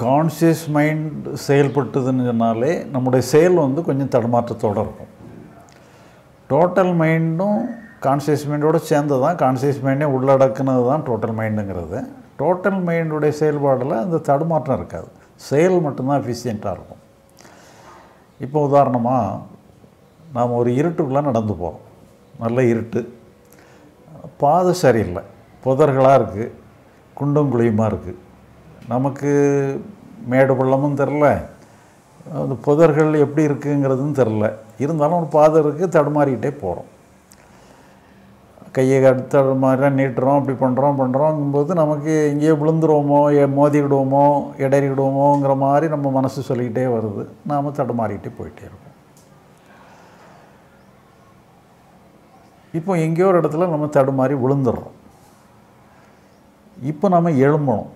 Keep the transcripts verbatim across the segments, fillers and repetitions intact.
Conscious mind sale பட்டதுன்னு சொன்னாலே நம்மளுடைய sale வந்து கொஞ்சம் தடுமாற்றத்தோட இருக்கும். Total mindும் conscious mindோட சேர்ந்ததான் conscious mind உள்ளடக்குனது தான் total mindங்கிறது. Total mind உடைய செயல்பாடுல அந்த தடுமாற்றம் இருக்காது. சேல் மட்டும் தான் efficient-ஆ இருக்கும். இப்போ உதாரணமா நாம ஒரு இருட்டுக்குள்ள நடந்து போறோம். நல்ல இருட்டு. பாதை சரியில்லை. புதர்களா இருக்கு. குண்டும் குழியுமா இருக்கு. நமக்கு மேடு பள்ளமும் தெரியல அந்த புதர்கள் எப்படி இருக்குங்கிறதும் தெரியல இருந்தாலும் ஒரு பாதை இருக்குது தடுமாறிக்கிட்டே போகிறோம் கையை கடுத்து தடுமாறி நீட்டுறோம் அப்படி பண்ணுறோம் பண்ணுறோங்கும்போது நமக்கு இங்கேயே விழுந்துருவோமோ மோதிக்கிடுவோமோ இடறிக்கிடுவோமோங்கிற மாதிரி நம்ம மனசு சொல்லிக்கிட்டே வருது நாம் தடுமாறிக்கிட்டே போயிட்டே இருக்கோம் இப்போ எங்கேயோ ஒரு இடத்துல நம்ம தடுமாறி விழுந்துடுறோம் இப்போ நம்ம எழும்பணும்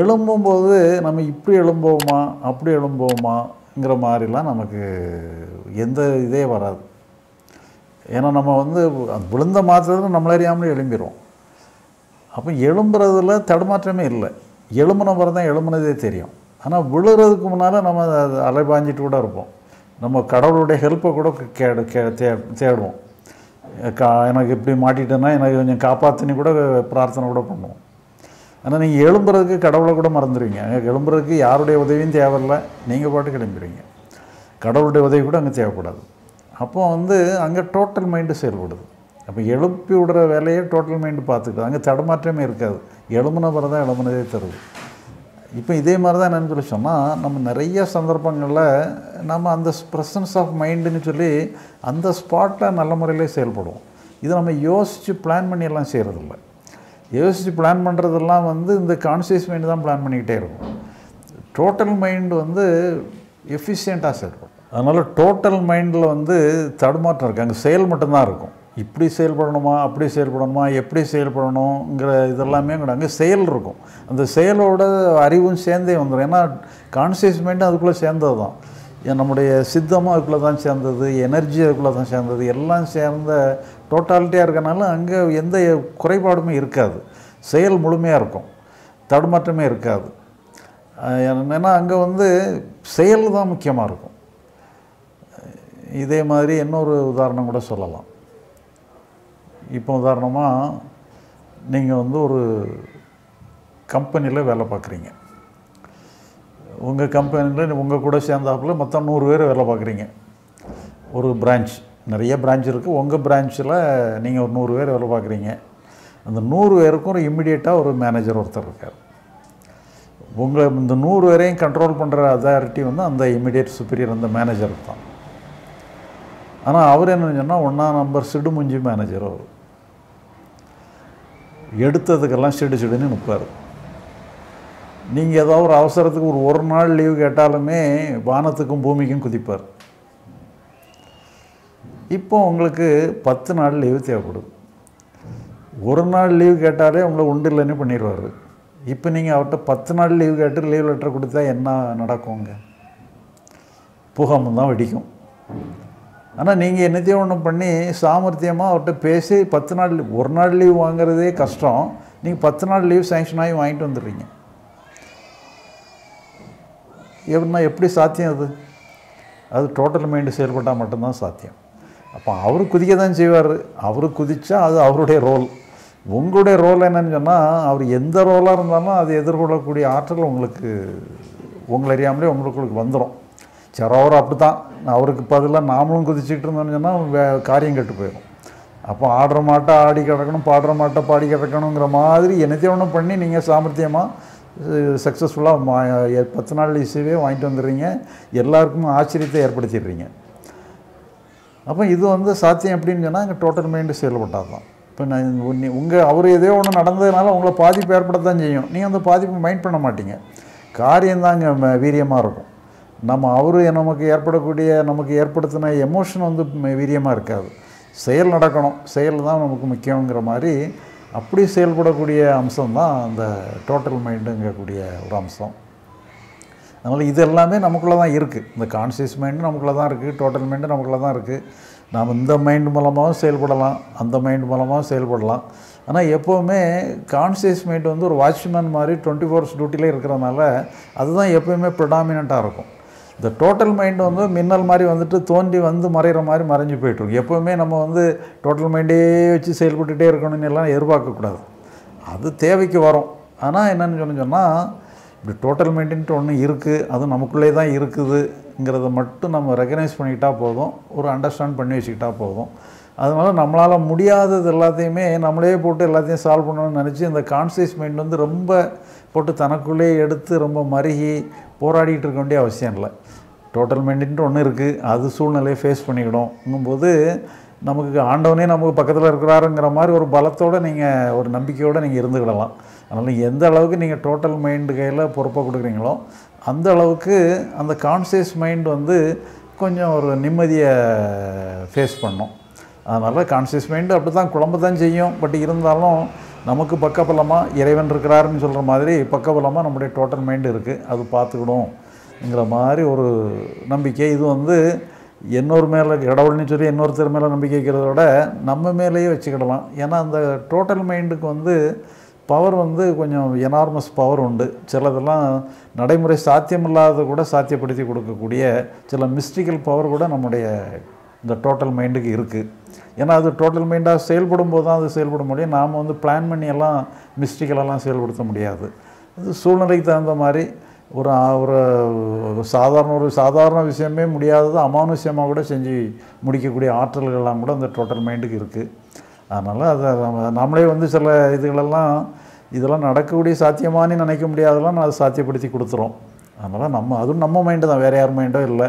எழும்பும்போது நம்ம இப்படி எழும்புவோமா அப்படி எழும்புவோமாங்கிற மாதிரிலாம் நமக்கு எந்த இதே வராது ஏன்னா நம்ம வந்து விழுந்த மாத்திரத்தில் நம்மள அறியாமலே எழும்பிடுவோம் அப்போ எழும்புறதுல தடுமாற்றமே இல்லை எழும்புன பிறகு தான் எழும்புனதே தெரியும் ஆனால் விழுறதுக்கு முன்னால் நம்ம அலைபாஞ்சிட்டு கூட இருப்போம் நம்ம கடவுளுடைய ஹெல்ப்பை கூட தேடுவோம் கா எனக்கு இப்படி மாட்டிட்டேன்னா எனக்கு கொஞ்சம் காப்பாற்றினு கூட பிரார்த்தனை கூட பண்ணுவோம் ஆனால் நீங்கள் எழும்புறதுக்கு கடவுளை கூட மறந்துடுவீங்க அங்கே எழும்புறதுக்கு யாருடைய உதவியும் தேவையில்லை நீங்கள் பாட்டு கிளம்பிடுவீங்க கடவுளுடைய உதவி கூட அங்கே தேவைப்படாது அப்போ வந்து அங்கே டோட்டல் மைண்டு செயல்படுது அப்போ எழுப்பி விடுற வேலையை டோட்டல் மைண்டு பார்த்துக்கிட்டு அங்கே தடமாற்றமே இருக்காது எழும்புன பிறகு தான் எழும்புனதே தருது இப்போ இதே மாதிரி தான் என்னென்னு சொல்லி சொன்னால் நம்ம நிறைய சந்தர்ப்பங்களில் நம்ம அந்த ப்ரெசன்ஸ் ஆஃப் மைண்டுன்னு சொல்லி அந்த ஸ்பாட்டில் நல்ல முறையிலே செயல்படுவோம் இதை நம்ம யோசித்து பிளான் பண்ணியெல்லாம் செய்கிறதில்ல யோசிச்சு பிளான் பண்ணுறதெல்லாம் வந்து இந்த கான்சியஸ் மைண்டு தான் பிளான் பண்ணிக்கிட்டே இருக்கும் டோட்டல் மைண்டு வந்து எஃபிஷியண்ட்டாக செயல்படும் அதனால் டோட்டல் மைண்டில் வந்து தடுமாற்றம் இருக்குது அங்கே செயல் மட்டும்தான் இருக்கும் இப்படி செயல்படணுமா அப்படி செயல்படணுமா எப்படி செயல்படணுங்கிற இதெல்லாமே கூட அங்கே செயல் இருக்கும் அந்த செயலோட அறிவும் சேர்ந்தே வந்துடும் ஏன்னா கான்சியஸ் மைண்டு அதுக்குள்ளே சேர்ந்தது தான் நம்முடைய சித்தமும் அதுக்குள்ளே தான் சேர்ந்தது எனர்ஜி அதுக்குள்ளே தான் சேர்ந்தது எல்லாம் சேர்ந்த டோட்டாலிட்டியாக இருக்கனால அங்கே எந்த குறைபாடுமே இருக்காது செயல் முழுமையாக இருக்கும் தடுமாற்றமே இருக்காது ஏன்னா அங்கே வந்து செயல் தான் முக்கியமாக இருக்கும் இதே மாதிரி இன்னொரு உதாரணம் கூட சொல்லலாம் இப்போ உதாரணமாக நீங்கள் வந்து ஒரு கம்பெனியில் வேலை பார்க்குறீங்க உங்கள் கம்பெனியில் உங்கள் கூட சேர்ந்தாப்பில் மொத்தம் நூறு பேர் வேலை பார்க்குறீங்க ஒரு பிரான்ச் நிறைய பிரான்ச் இருக்குது உங்கள் பிரான்ச்சில் நீங்கள் ஒரு நூறு பேர் வேலை பார்க்குறீங்க அந்த நூறு பேருக்கும் ஒரு இம்மிடியேட்டாக ஒரு மேனேஜர் ஒருத்தர் இருக்கார் உங்களை இந்த நூறு பேரையும் கண்ட்ரோல் பண்ணுற அத்தாரிட்டி வந்து அந்த இம்மிடியேட் சுப்பீரியர் அந்த மேனேஜர் தான் ஆனால் அவர் என்னன்னு சொன்னால் ஒன்றாம் நம்பர் சிடு முஞ்சி மேனேஜர் அவர் எடுத்ததுக்கெல்லாம் சிடு சிடுன்னு நிற்பார் நீங்கள் ஏதோ ஒரு அவசரத்துக்கு ஒரு ஒரு நாள் லீவு கேட்டாலுமே வானத்துக்கும் பூமிக்கும் குதிப்பார் இப்போ உங்களுக்கு பத்து நாள் லீவு தேவைப்படுது ஒரு நாள் லீவு கேட்டாலே உங்களை உண்டு இல்லைன்னு பண்ணிடுவார் இப்போ நீங்கள் அவர்கிட்ட பத்து நாள் லீவு கேட்டு லீவ் லெட்டர் கொடுத்தா என்ன நடக்குங்க புகமும் தான் வெடிக்கும் ஆனால் நீங்கள் என்னத்தையும் ஒன்று பண்ணி சாமர்த்தியமாக அவர்கிட்ட பேசி பத்து நாள் ஒரு நாள் லீவ் வாங்குறதே கஷ்டம் நீங்கள் பத்து நாள் லீவ் சேங்ஷன் ஆகி வாங்கிட்டு வந்துடுறீங்க எப்படின்னா எப்படி சாத்தியம் அது அது டோட்டல் மைண்டு செயல்பட்டால் மட்டும்தான் சாத்தியம் அப்போ அவர் குதிக்க தான் செய்வார் அவர் குதித்தா அது அவருடைய ரோல் உங்களுடைய ரோல் என்னன்னு சொன்னால் அவர் எந்த ரோலாக இருந்தாலும் அது எதிர்கொள்ளக்கூடிய ஆற்றல் உங்களுக்கு உங்களை அறியாமலே உங்களுக்கு வந்துடும் சரி அவர் அப்படி தான் அவருக்கு பதிலாக நாமளும் குதிச்சுட்டு இருந்தோம்னு சொன்னால் காரியம் கெட்டு போயிடும் அப்போ ஆடுற மாட்டை ஆடி கிடக்கணும் பாடுற மாட்டை பாடி கிடக்கணுங்கிற மாதிரி என்னத்தையும் ஒன்றும் பண்ணி நீங்கள் சாமர்த்தியமாக சக்ஸஸ்ஃபுல்லாக பத்து நாள் இசைவே வாங்கிட்டு வந்துடுறீங்க எல்லாருக்கும் ஆச்சரியத்தை ஏற்படுத்திடுறீங்க அப்போ இது வந்து சாத்தியம் எப்படின்னு சொன்னால் இங்கே டோட்டல் மைண்டு செயல்பட்டால் தான் இப்போ நான் உங்கள் அவர் ஏதோ ஒன்று நடந்ததுனால உங்களை பாதிப்பு ஏற்பட தான் செய்யும். நீங்கள் அந்த பாதிப்பு மைண்ட் பண்ண மாட்டீங்க. காரியந்தாங்க வீரியமாக இருக்கும். நம்ம அவர் நமக்கு ஏற்படக்கூடிய நமக்கு ஏற்படுத்தின எமோஷன் வந்து வீரியமாக இருக்காது. செயல் நடக்கணும், செயல் தான் நமக்கு முக்கியங்கிற மாதிரி அப்படி செயல்படக்கூடிய அம்சம்தான் அந்த டோட்டல் மைண்டுங்கக்கூடிய ஒரு அம்சம். அதனால் இது எல்லாமே நமக்குள்ளே தான் இருக்குது. இந்த கான்சியஸ் மைண்டு நமக்குள்ளே தான் இருக்குது, டோட்டல் மைண்டு நமக்குள்ளே தான் இருக்குது. நாம் இந்த மைண்டு மூலமாகவும் செயல்படலாம், அந்த மைண்டு மூலமாகவும் செயல்படலாம். ஆனால் எப்போவுமே கான்சியஸ் மைண்டு வந்து ஒரு வாட்ச்மேன் மாதிரி டுவெண்ட்டி ஃபோர்ஸ் டியூட்டிலே இருக்கிறதுனால அதுதான் எப்போயுமே ப்ரிடாமினண்ட்டாக இருக்கும். இந்த டோட்டல் மைண்டு வந்து மின்னல் மாதிரி வந்துட்டு தோண்டி வந்து மறைகிற மாதிரி மறைஞ்சு போய்ட்டுருக்கு. எப்போவுமே நம்ம வந்து டோட்டல் மைண்டே வச்சு செயல்பட்டுகிட்டே இருக்கணும்னு எல்லாம் எதிர்பார்க்கக்கூடாது. அது தேவைக்கு வரும். ஆனால் என்னென்னு சொன்னு சொன்னால் இப்படி டோட்டல் மைண்டுன்ட்டு ஒன்று இருக்குது, அது நமக்குள்ளே தான் இருக்குதுங்கிறத மட்டும் நம்ம ரெகனைஸ் பண்ணிக்கிட்டா போதும், ஒரு அண்டர்ஸ்டாண்ட் பண்ணி வச்சுக்கிட்டா போதும். அதனால் நம்மளால் முடியாதது எல்லாத்தையுமே நம்மளே போட்டு எல்லாத்தையும் சால்வ் பண்ணணும்னு நினச்சி இந்த கான்சியஸ் மைண்ட் வந்து ரொம்ப போட்டு தனக்குள்ளே எடுத்து ரொம்ப மருகி போராடிக்கிட்டு இருக்க வேண்டிய அவசியம் இல்லை. டோட்டல் மைண்டுன்ட்டு ஒன்று இருக்குது, அது சூழ்நிலையை ஃபேஸ் பண்ணிக்கிடும்ங்கும்போது நமக்கு ஆண்டவனே நமக்கு பக்கத்தில் இருக்கிறாருங்கிற மாதிரி ஒரு பலத்தோடு நீங்கள் ஒரு நம்பிக்கையோடு நீங்கள் இருந்துக்கிடலாம். அதனால் எந்த அளவுக்கு நீங்கள் டோட்டல் மைண்டு கையில் பொறுப்பை கொடுக்குறீங்களோ அந்த அளவுக்கு அந்த கான்சியஸ் மைண்ட் வந்து கொஞ்சம் ஒரு நிம்மதியை ஃபேஸ் பண்ணும். அதனால் கான்சியஸ் மைண்டு அப்படி தான் குழம்பு தான் செய்யும். பட் இருந்தாலும் நமக்கு பக்கபலமாக இறைவன் இருக்கிறாருன்னு சொல்கிற மாதிரி பக்கபலமாக நம்முடைய டோட்டல் மைண்டு இருக்குது, அது பார்த்துக்கணும்ங்கிற மாதிரி ஒரு நம்பிக்கை. இது வந்து இன்னொரு மேலே கடவுள்னு சொல்லி இன்னொருத்தர் மேலே நம்பிக்கை வைக்கிறத விட நம்ம மேலேயே வச்சுக்கிடலாம். ஏன்னா அந்த டோட்டல் மைண்டுக்கு வந்து பவர் வந்து கொஞ்சம் எனார்மஸ் பவர் உண்டு. சிலதெல்லாம் நடைமுறை சாத்தியமில்லாத கூட சாத்தியப்படுத்தி கொடுக்கக்கூடிய சில மிஸ்டிக்கல் பவர் கூட நம்முடைய இந்த டோட்டல் மைண்டுக்கு இருக்குது. ஏன்னா அது டோட்டல் மைண்டாக செயல்படும் போது தான் அது செயல்பட முடியும். நாம் வந்து பிளான் பண்ணியெல்லாம் மிஸ்டிக்கலெல்லாம் செயல்படுத்த முடியாது. அது சூழ்நிலைக்கு தகுந்த மாதிரி ஒரு ஒரு சாதாரண ஒரு சாதாரண விஷயமே முடியாதது அமானுஷ்யமாக கூட செஞ்சு முடிக்கக்கூடிய ஆற்றல்கள்லாம் கூட அந்த டோட்டல் மைண்டுக்கு இருக்குது. அதனால் அதை நம்மளே வந்து சில இதுகளெல்லாம் இதெல்லாம் நடக்கக்கூடிய சாத்தியமானு நினைக்க முடியாதெல்லாம் நான் அதை சாத்தியப்படுத்தி கொடுத்துரும். அதனால் நம்ம அதுவும் நம்ம மைண்டு தான், வேறு யார் மைண்டோ இல்லை.